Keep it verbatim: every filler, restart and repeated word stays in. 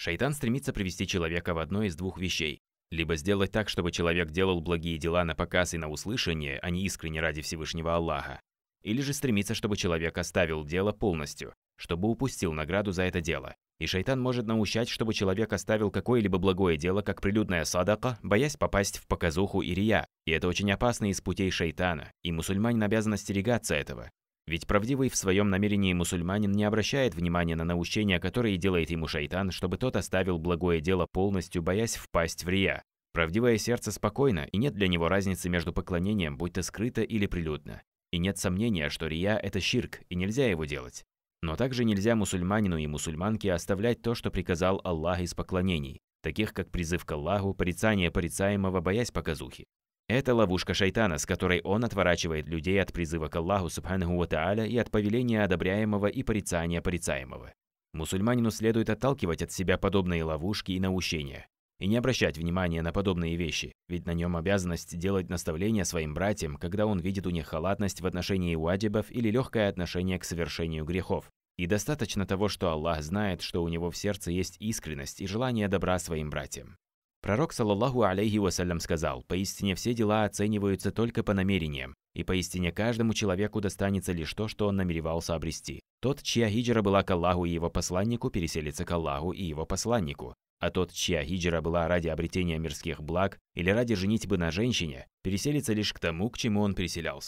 Шайтан стремится привести человека в одно из двух вещей. Либо сделать так, чтобы человек делал благие дела напоказ и на услышание, а не искренне ради Всевышнего Аллаха. Или же стремится, чтобы человек оставил дело полностью, чтобы упустил награду за это дело. И шайтан может наущать, чтобы человек оставил какое-либо благое дело, как прилюдная садака, боясь попасть в показуху и рия. И это очень опасно из путей шайтана, и мусульманин обязан остерегаться этого. Ведь правдивый в своем намерении мусульманин не обращает внимания на наущения, которые делает ему шайтан, чтобы тот оставил благое дело полностью, боясь впасть в рия. Правдивое сердце спокойно, и нет для него разницы между поклонением, будь то скрыто или прилюдно. И нет сомнения, что рия – это ширк, и нельзя его делать. Но также нельзя мусульманину и мусульманке оставлять то, что приказал Аллах из поклонений, таких как призыв к Аллаху, порицание порицаемого, боясь показухи. Это ловушка шайтана, с которой он отворачивает людей от призыва к Аллаху субханаху ва тааля и от повеления одобряемого и порицания порицаемого. Мусульманину следует отталкивать от себя подобные ловушки и наущения, и не обращать внимания на подобные вещи, ведь на нем обязанность делать наставления своим братьям, когда он видит у них халатность в отношении уаджибов или легкое отношение к совершению грехов. И достаточно того, что Аллах знает, что у него в сердце есть искренность и желание добра своим братьям. Пророк, саллаллаху алейхи вассалям, сказал: «Поистине все дела оцениваются только по намерениям, и поистине каждому человеку достанется лишь то, что он намеревался обрести. Тот, чья хиджра была к Аллаху и его посланнику, переселится к Аллаху и его посланнику. А тот, чья хиджра была ради обретения мирских благ или ради женитьбы на женщине, переселится лишь к тому, к чему он переселялся».